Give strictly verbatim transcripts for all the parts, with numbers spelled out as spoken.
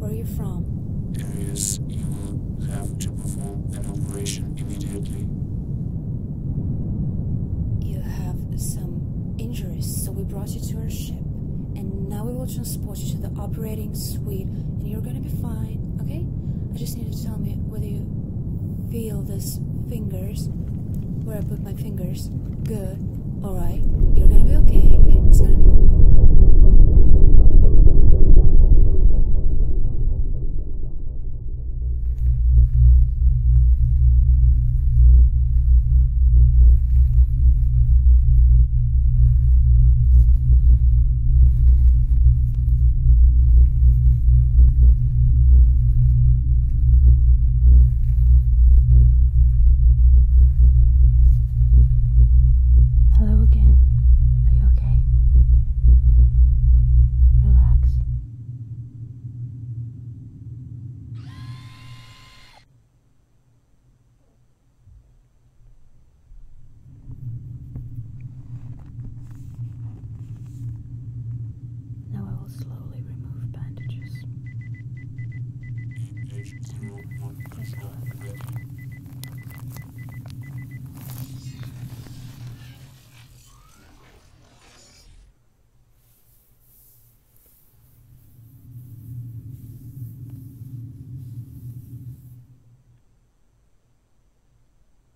where you're from. Aries, you will have to perform an operation immediately. You have some injuries, so we brought you to our ship. And now we will transport you to the operating suite, and you're gonna be fine, okay? I just need you to tell me whether you feel these fingers, where I put my fingers. Good. Alright. You're gonna be okay, okay? It's gonna be fine.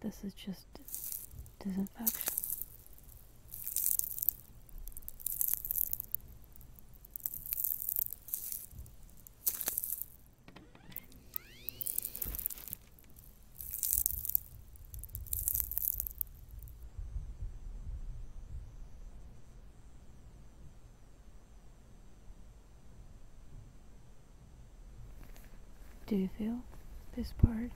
This is just disinfection. Do you feel this part?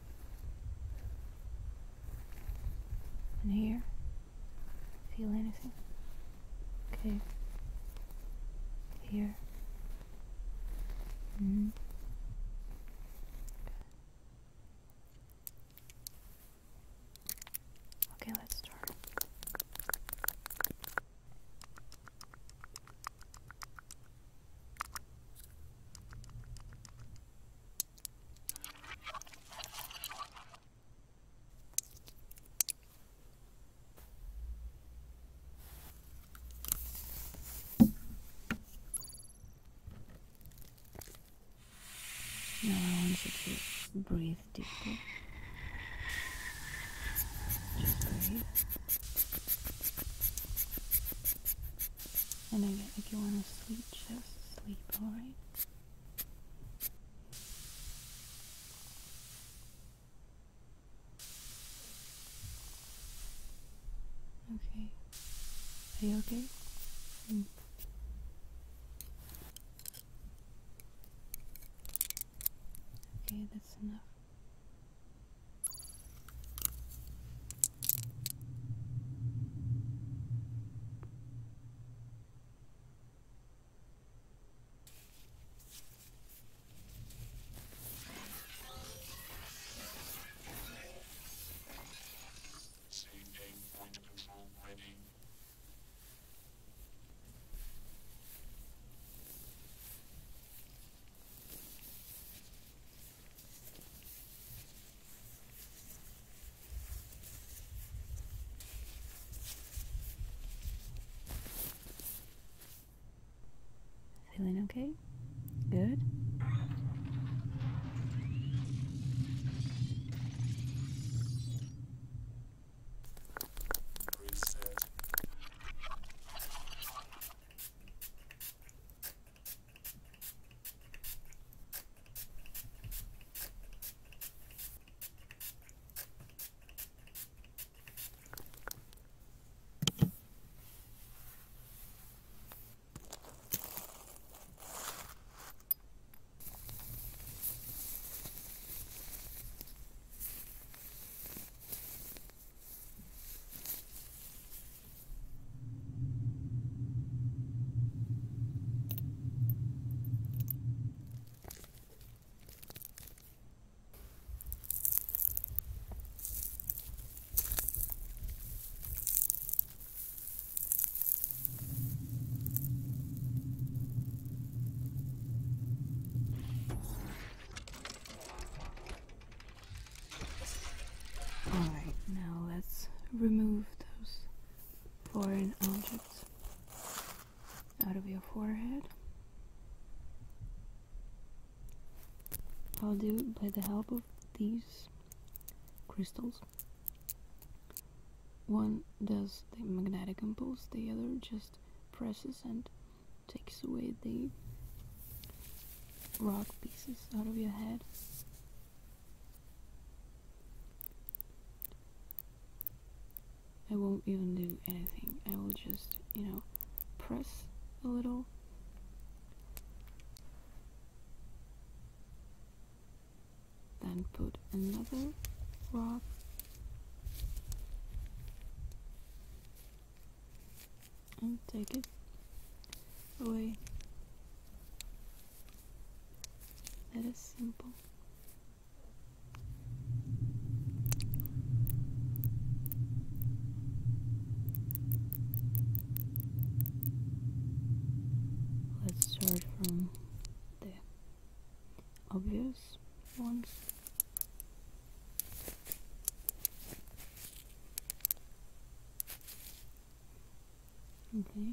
And here? Feel anything? Okay. Here. Mm-hmm. Okay, let's start. Now I want you to breathe deeply. Just breathe. And again, if you want to sleep, just sleep, alright? Okay. Are you okay? Mm. Okay, that's enough. Feeling okay? Good? remove those foreign objects out of your forehead. I'll do it by the help of these crystals. One does the magnetic impulse, the other just presses and takes away the rock pieces out of your head. I won't even do anything, I will just, you know, press a little. Then put another rock. And take it away. That is simple. Let's start from the obvious ones. Okay.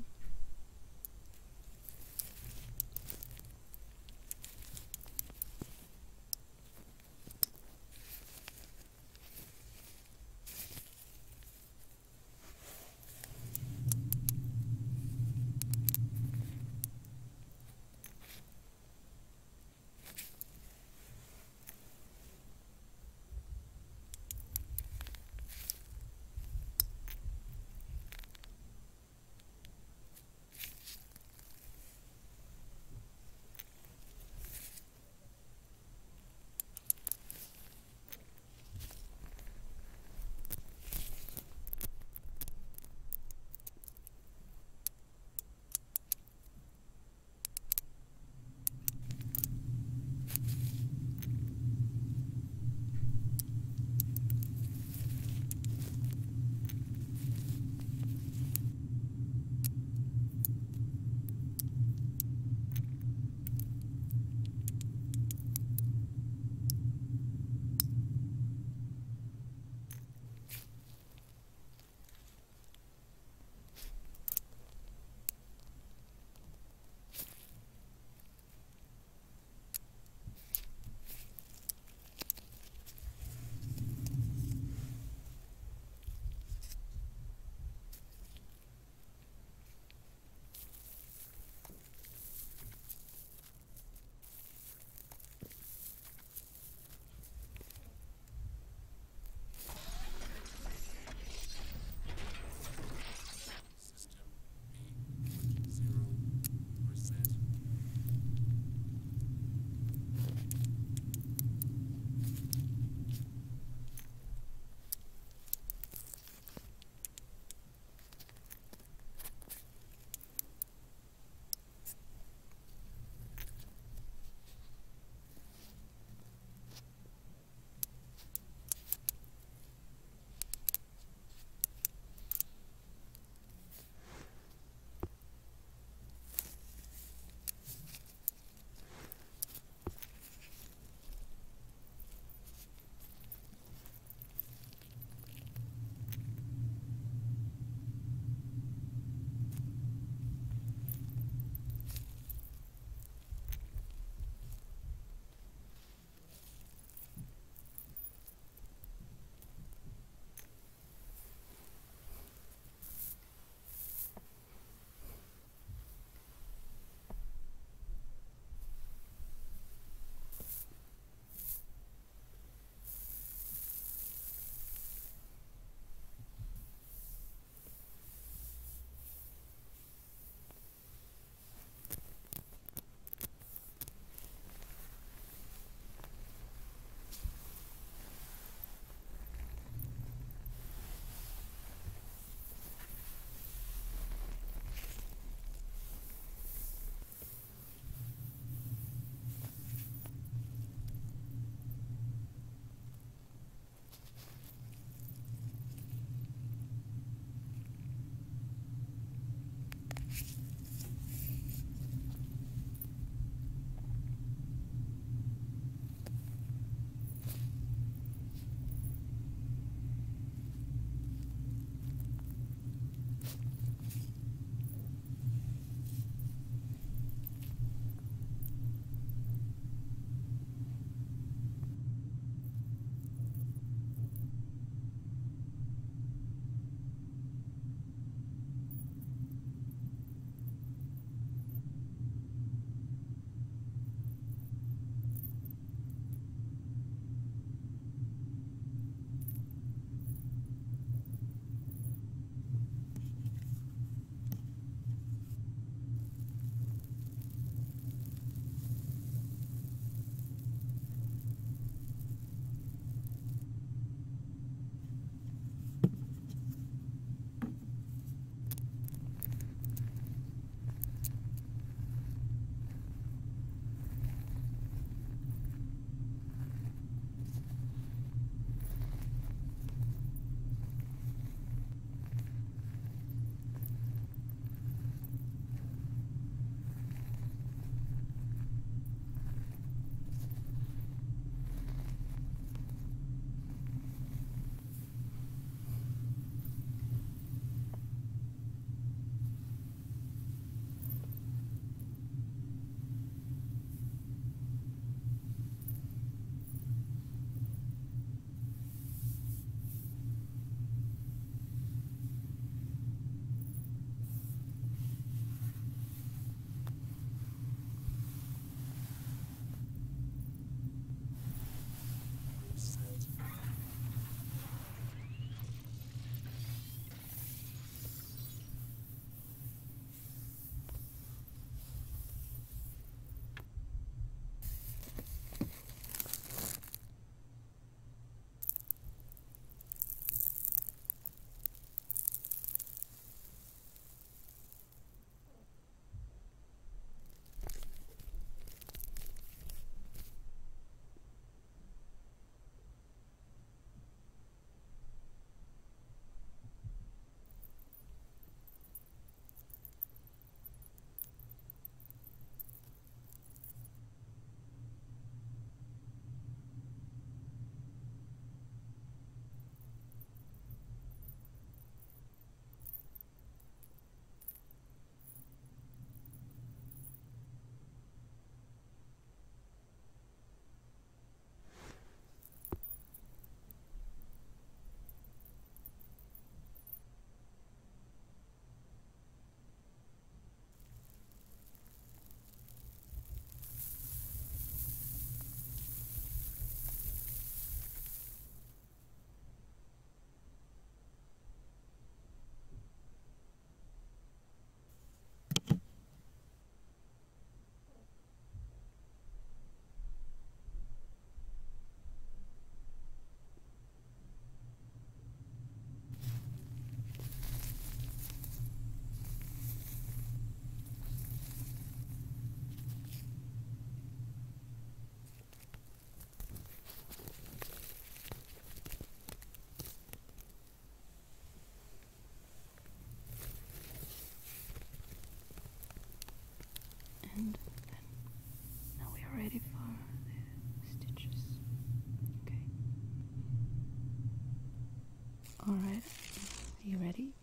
All right, are you ready?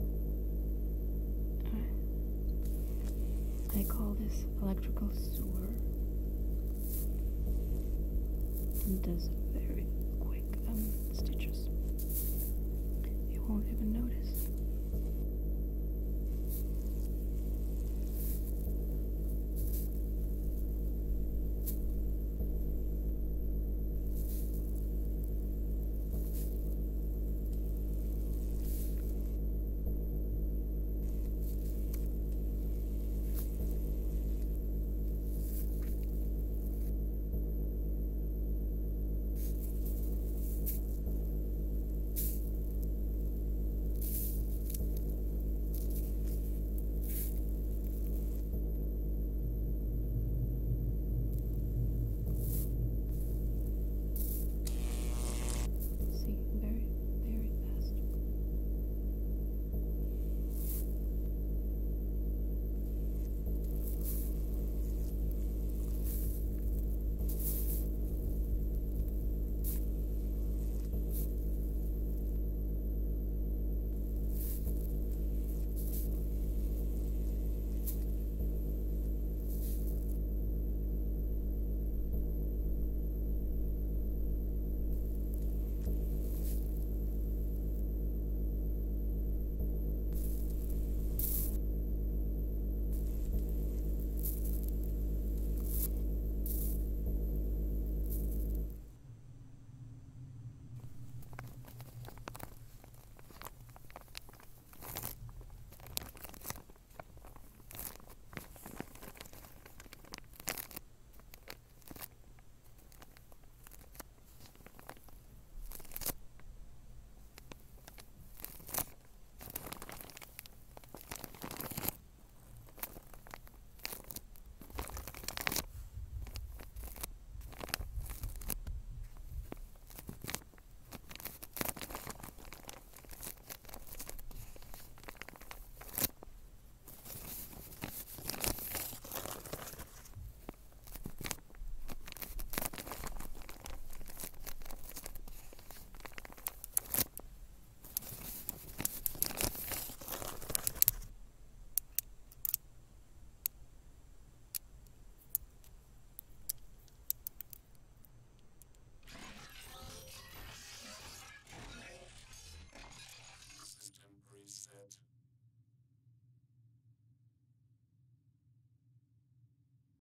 All right. I call this electrical sewer. It does very quick um, stitches. You won't even know.